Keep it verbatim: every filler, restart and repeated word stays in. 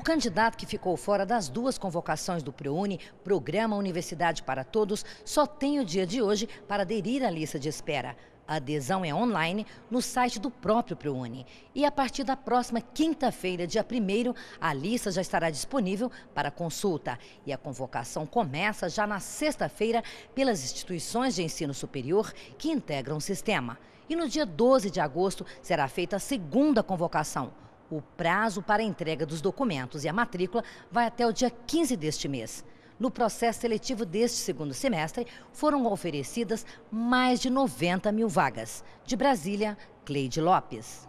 O candidato que ficou fora das duas convocações do ProUni, Programa Universidade para Todos, só tem o dia de hoje para aderir à lista de espera. A adesão é online no site do próprio ProUni. E a partir da próxima quinta-feira, dia primeiro, a lista já estará disponível para consulta. E a convocação começa já na sexta-feira pelas instituições de ensino superior que integram o sistema. E no dia doze de agosto será feita a segunda convocação. O prazo para a entrega dos documentos e a matrícula vai até o dia quinze deste mês. No processo seletivo deste segundo semestre, foram oferecidas mais de noventa mil vagas. De Brasília, Cleide Lopes.